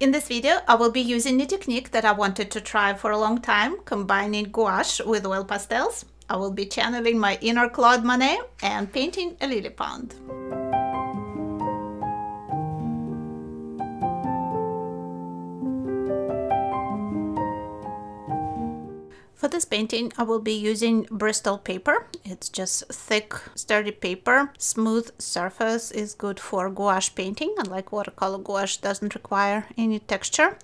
In this video, I will be using a technique that I wanted to try for a long time, combining gouache with oil pastels. I will be channeling my inner Claude Monet and painting a lily pond. For this painting, I will be using Bristol paper. It's just thick, sturdy paper. Smooth surface is good for gouache painting, unlike watercolor gouache doesn't require any texture.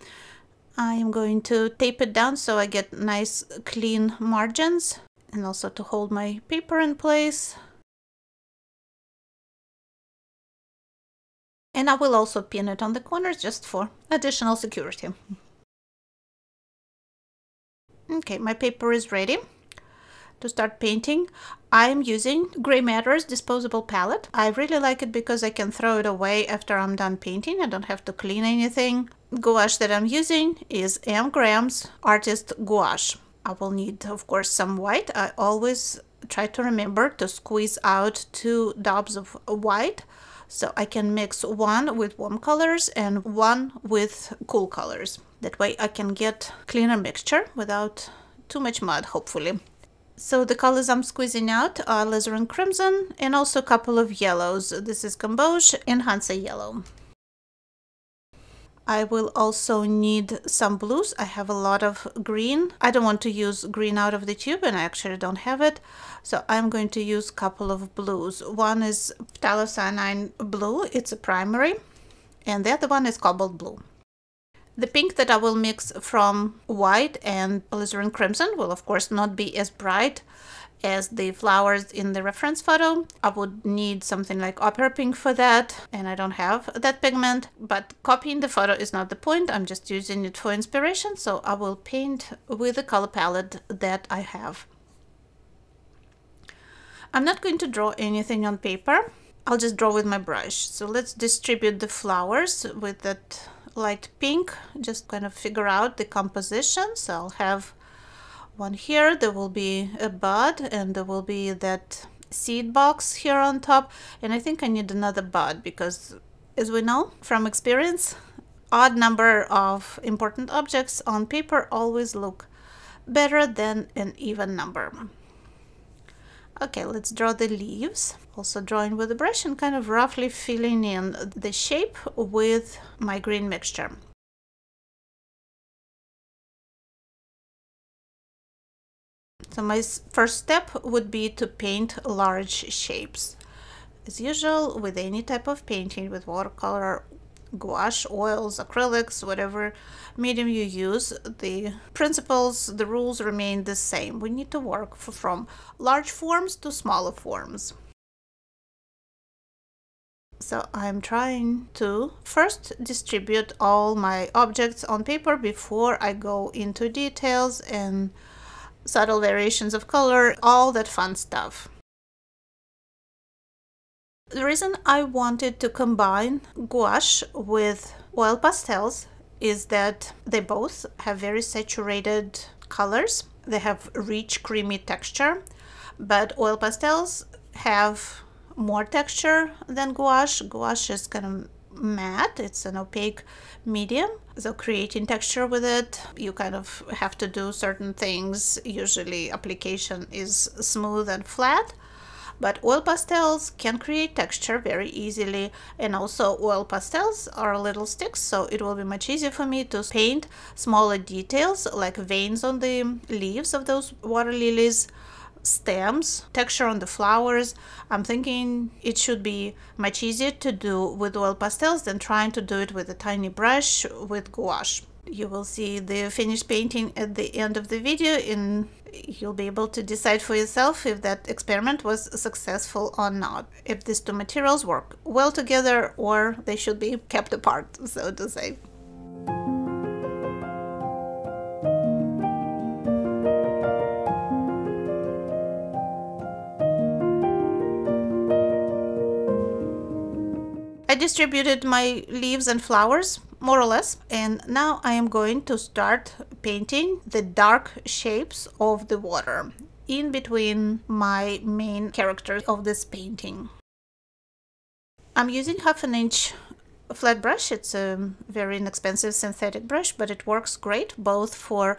I am going to tape it down so I get nice clean margins and also to hold my paper in place. And I will also pin it on the corners just for additional security. Okay, my paper is ready to start painting. I am using Grey Matters Disposable Palette. I really like it because I can throw it away after I'm done painting. I don't have to clean anything. Gouache that I'm using is M. Graham's Artist Gouache. I will need, of course, some white. I always try to remember to squeeze out 2 daubs of white so I can mix one with warm colors and one with cool colors. That way I can get cleaner mixture without too much mud, hopefully. So the colors I'm squeezing out are Alizarin Crimson and also a couple of yellows. This is Gamboge and Hansa Yellow. I will also need some blues. I have a lot of green. I don't want to use green out of the tube and I actually don't have it. So I'm going to use a couple of blues. One is phthalocyanine blue, it's a primary, and the other one is cobalt blue. The pink that I will mix from white and alizarin crimson will of course not be as bright as the flowers in the reference photo. I would need something like opera pink for that, and I don't have that pigment, but copying the photo is not the point. I'm just using it for inspiration, so I will paint with the color palette that I have. I'm not going to draw anything on paper. I'll just draw with my brush. So let's distribute the flowers with that light pink, just kind of figure out the composition. So I'll have one here, there will be a bud, and there will be that seed box here on top, and I think I need another bud because, as we know from experience, odd number of important objects on paper always look better than an even number. Okay, let's draw the leaves. Also drawing with a brush and kind of roughly filling in the shape with my green mixture. So my first step would be to paint large shapes. As usual, with any type of painting, with watercolor, gouache, oils, acrylics, whatever medium you use, the principles, the rules remain the same. We need to work from large forms to smaller forms. So I'm trying to first distribute all my objects on paper before I go into details and subtle variations of color, all that fun stuff. The reason I wanted to combine gouache with oil pastels is that they both have very saturated colors. They have rich, creamy texture, but oil pastels have more texture than gouache. Gouache is kind of matte, it's an opaque medium, so creating texture with it you kind of have to do certain things. Usually application is smooth and flat, but oil pastels can create texture very easily, and also oil pastels are little sticks, so it will be much easier for me to paint smaller details like veins on the leaves of those water lilies, stems, texture on the flowers. I'm thinking it should be much easier to do with oil pastels than trying to do it with a tiny brush with gouache. You will see the finished painting at the end of the video and you'll be able to decide for yourself if that experiment was successful or not, if these two materials work well together or they should be kept apart, so to say. I distributed my leaves and flowers more or less, and now I am going to start painting the dark shapes of the water in between my main characters of this painting. I'm using 1/2 inch flat brush. It's a very inexpensive synthetic brush, but it works great both for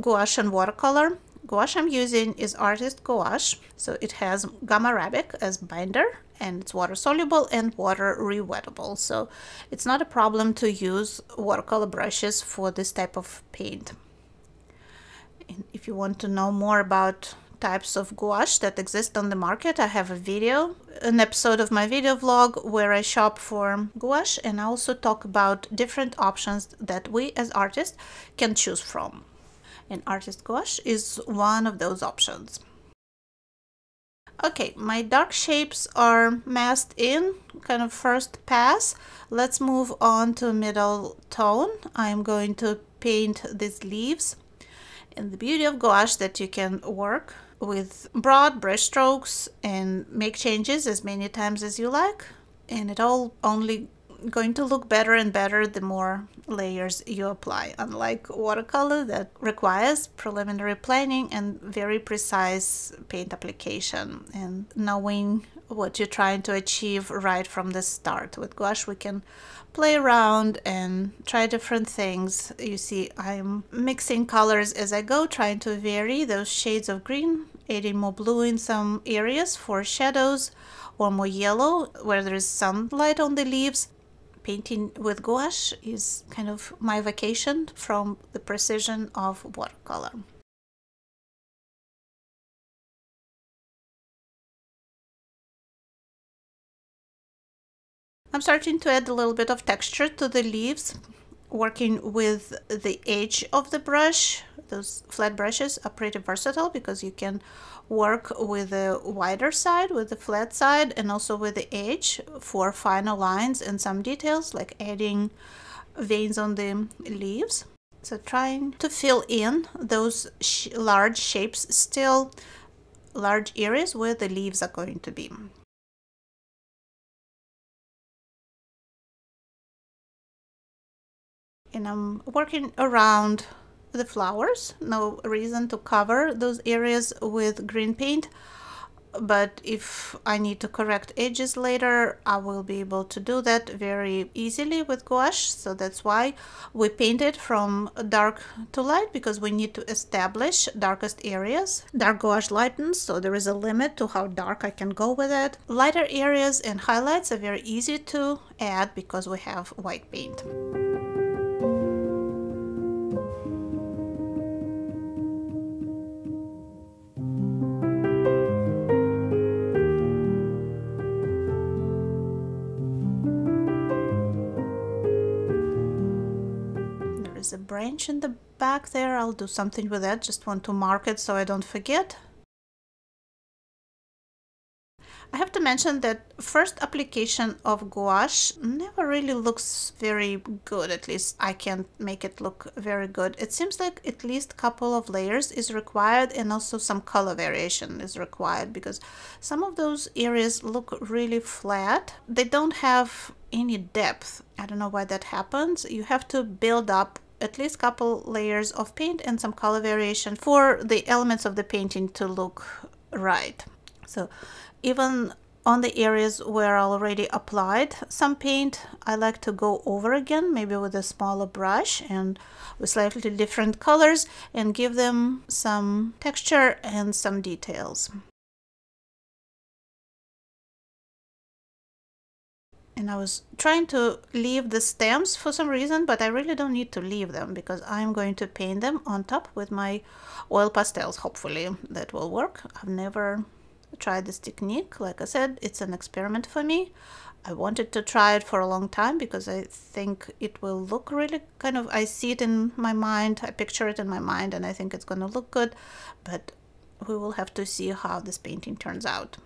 gouache and watercolor. Gouache I'm using is Artist Gouache, so it has gum arabic as binder, and it's water soluble and water rewettable, so it's not a problem to use watercolor brushes for this type of paint. And if you want to know more about types of gouache that exist on the market, I have a video, an episode of my video vlog where I shop for gouache, and I also talk about different options that we as artists can choose from. And Artist Gouache is one of those options. Okay, my dark shapes are masked in, kind of first pass. Let's move on to middle tone. I'm going to paint these leaves. And the beauty of gouache that you can work with broad brush strokes and make changes as many times as you like. And it all only going to look better and better the more layers you apply, unlike watercolor that requires preliminary planning and very precise paint application and knowing what you're trying to achieve right from the start. With gouache we can play around and try different things. You see, I'm mixing colors as I go, trying to vary those shades of green, adding more blue in some areas for shadows or more yellow where there is sunlight on the leaves. Painting with gouache is kind of my vacation from the precision of watercolor. I'm starting to add a little bit of texture to the leaves, working with the edge of the brush. Those flat brushes are pretty versatile because you can work with the wider side, with the flat side, and also with the edge for finer lines and some details, like adding veins on the leaves. So trying to fill in those large shapes, still large areas where the leaves are going to be. And I'm working around the flowers. No reason to cover those areas with green paint, but if I need to correct edges later, I will be able to do that very easily with gouache. So that's why we paint it from dark to light, because we need to establish darkest areas. Dark gouache lightens, so there is a limit to how dark I can go with it. Lighter areas and highlights are very easy to add because we have white paint. A branch in the back there. I'll do something with that. Just want to mark it so I don't forget. I have to mention that first application of gouache never really looks very good. At least I can't make it look very good. It seems like at least a couple of layers is required, and also some color variation is required, because some of those areas look really flat. They don't have any depth. I don't know why that happens. You have to build up at least a couple layers of paint and some color variation for the elements of the painting to look right. So even on the areas where I already applied some paint, I like to go over again, maybe with a smaller brush and with slightly different colors, and give them some texture and some details. And I was trying to leave the stems for some reason, but I really don't need to leave them because I'm going to paint them on top with my oil pastels. Hopefully that will work. I've never tried this technique. Like I said, it's an experiment for me. I wanted to try it for a long time because I think it will look really kind of, I see it in my mind, I picture it in my mind, and I think it's going to look good, but we will have to see how this painting turns out.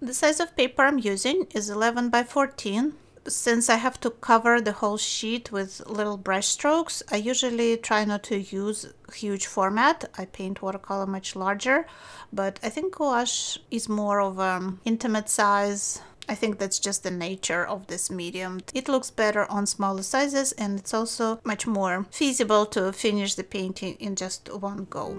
The size of paper I'm using is 11 by 14. Since I have to cover the whole sheet with little brush strokes, I usually try not to use huge format. I paint watercolor much larger, but I think gouache is more of an intimate size. I think that's just the nature of this medium. It looks better on smaller sizes, and it's also much more feasible to finish the painting in just one go.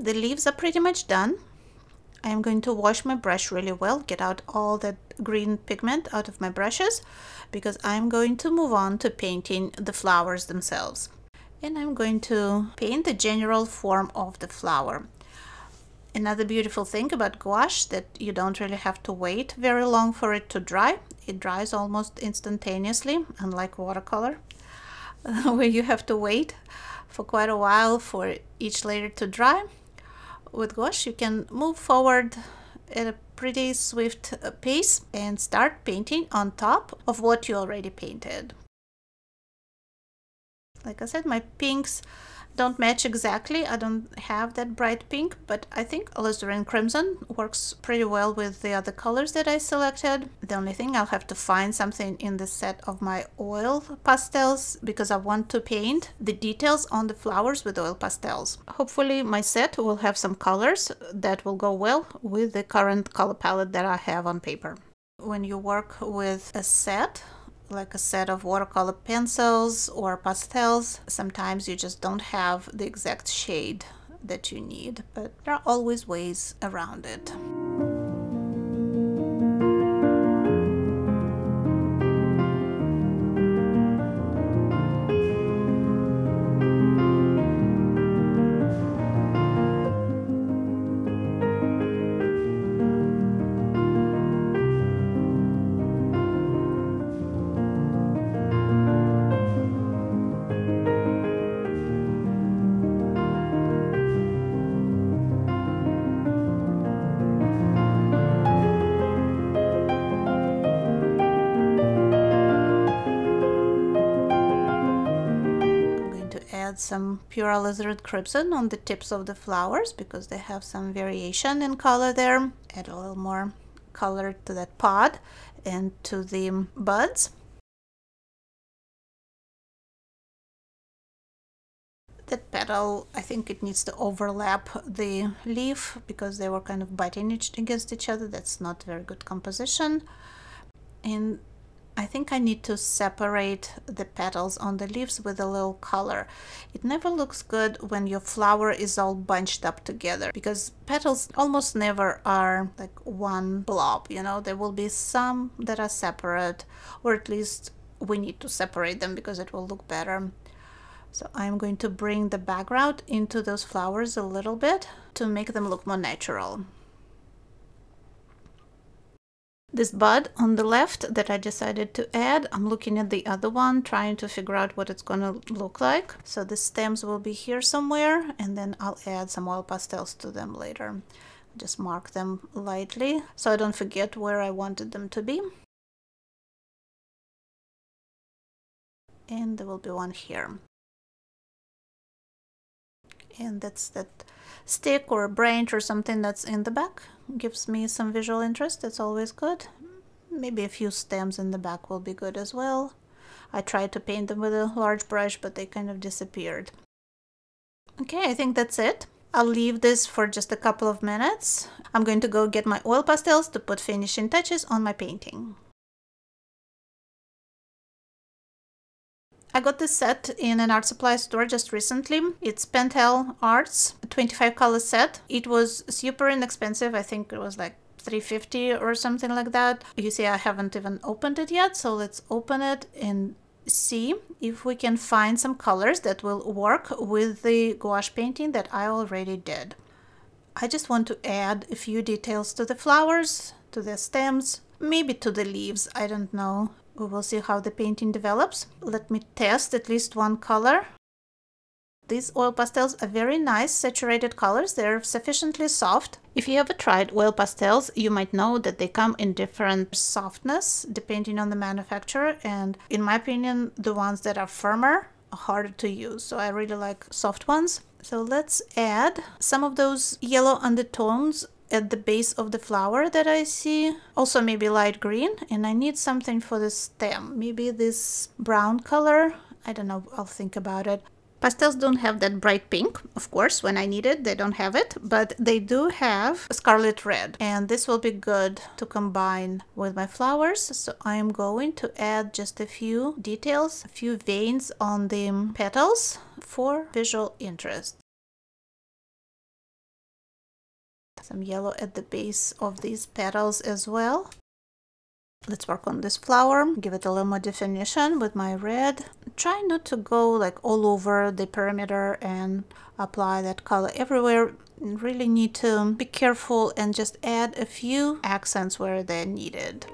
The leaves are pretty much done. I am going to wash my brush really well, get out all that green pigment out of my brushes, because I'm going to move on to painting the flowers themselves. And I'm going to paint the general form of the flower. Another beautiful thing about gouache that you don't really have to wait very long for it to dry. It dries almost instantaneously, unlike watercolor, where you have to wait for quite a while for each layer to dry. With gouache, you can move forward at a pretty swift pace and start painting on top of what you already painted. Like I said, my pinks don't match exactly. I don't have that bright pink, but I think Alizarin Crimson works pretty well with the other colors that I selected. The only thing, I'll have to find something in the set of my oil pastels, because I want to paint the details on the flowers with oil pastels. Hopefully my set will have some colors that will go well with the current color palette that I have on paper. When you work with a set, like a set of watercolor pencils or pastels, sometimes you just don't have the exact shade that you need, but there are always ways around it. Some pure Alizarin Crimson on the tips of the flowers, because they have some variation in color there. Add a little more color to that pod and to the buds. That petal, I think it needs to overlap the leaf, because they were kind of biting against each other. That's not very good composition. And I think I need to separate the petals on the leaves with a little color. It never looks good when your flower is all bunched up together, because petals almost never are like one blob, you know. There will be some that are separate, or at least we need to separate them because it will look better. So I'm going to bring the background into those flowers a little bit to make them look more natural. This bud on the left that I decided to add, I'm looking at the other one, trying to figure out what it's going to look like. So the stems will be here somewhere, and then I'll add some oil pastels to them later. Just mark them lightly so I don't forget where I wanted them to be. And there will be one here. And that's that stick or a branch or something that's in the back. Gives me some visual interest, that's always good. Maybe a few stems in the back will be good as well. I tried to paint them with a large brush, but they kind of disappeared. Okay, I think that's it. I'll leave this for just a couple of minutes. I'm going to go get my oil pastels to put finishing touches on my painting. I got this set in an art supply store just recently. It's Pentel Arts, a 25 color set. It was super inexpensive. I think it was like $3.50 or something like that. You see, I haven't even opened it yet, so let's open it and see if we can find some colors that will work with the gouache painting that I already did. I just want to add a few details to the flowers, to the stems, maybe to the leaves, I don't know. We will see how the painting develops. Let me test at least one color. These oil pastels are very nice saturated colors. They're sufficiently soft. If you ever tried oil pastels, you might know that they come in different softness depending on the manufacturer. And in my opinion, the ones that are firmer are harder to use. So I really like soft ones. So let's add some of those yellow undertones at the base of the flower that I see. Also maybe light green, and I need something for the stem. Maybe this brown color, I don't know, I'll think about it. Pastels don't have that bright pink, of course, when I need it, they don't have it, but they do have scarlet red, and this will be good to combine with my flowers. So I am going to add just a few details, a few veins on the petals for visual interest. Some yellow at the base of these petals as well. Let's work on this flower, give it a little more definition with my red. Try not to go like all over the perimeter and apply that color everywhere. You really need to be careful and just add a few accents where they're needed.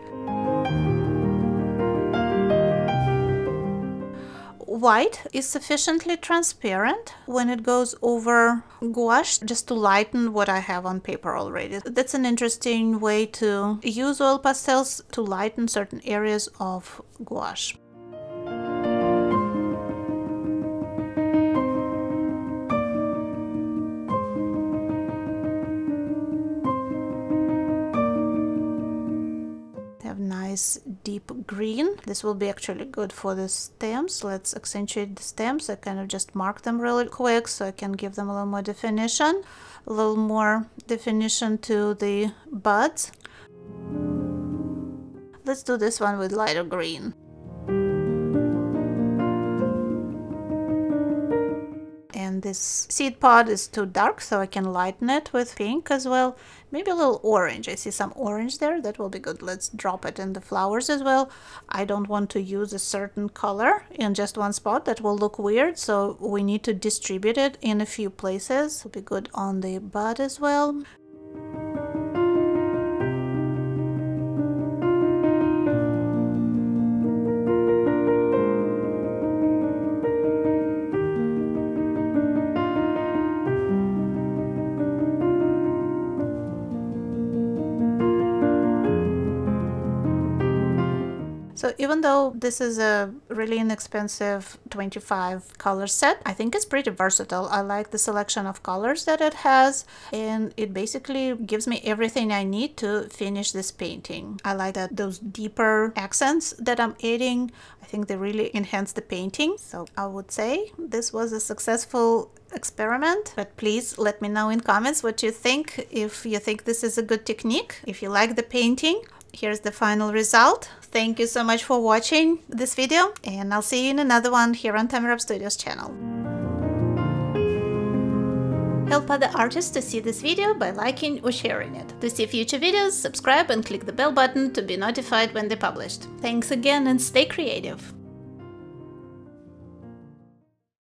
White is sufficiently transparent when it goes over gouache, just to lighten what I have on paper already. That's an interesting way to use oil pastels, to lighten certain areas of gouache. Deep green. This will be actually good for the stems. Let's accentuate the stems. I kind of just mark them really quick so I can give them a little more definition. A little more definition to the buds. Let's do this one with lighter green. And this seed pod is too dark, so I can lighten it with pink as well. Maybe a little orange. I see some orange there. That will be good. Let's drop it in the flowers as well. I don't want to use a certain color in just one spot. That will look weird, so we need to distribute it in a few places. It'll be good on the bud as well. So even though this is a really inexpensive 25 color set, I think it's pretty versatile. I like the selection of colors that it has, and it basically gives me everything I need to finish this painting. I like that those deeper accents that I'm adding, I think they really enhance the painting. So I would say this was a successful experiment, but please let me know in comments what you think. If you think this is a good technique, if you like the painting, here's the final result. Thank you so much for watching this video, and I'll see you in another one here on Tamirab Studios channel. Help other artists to see this video by liking or sharing it. To see future videos, subscribe and click the bell button to be notified when they're published. Thanks again and stay creative!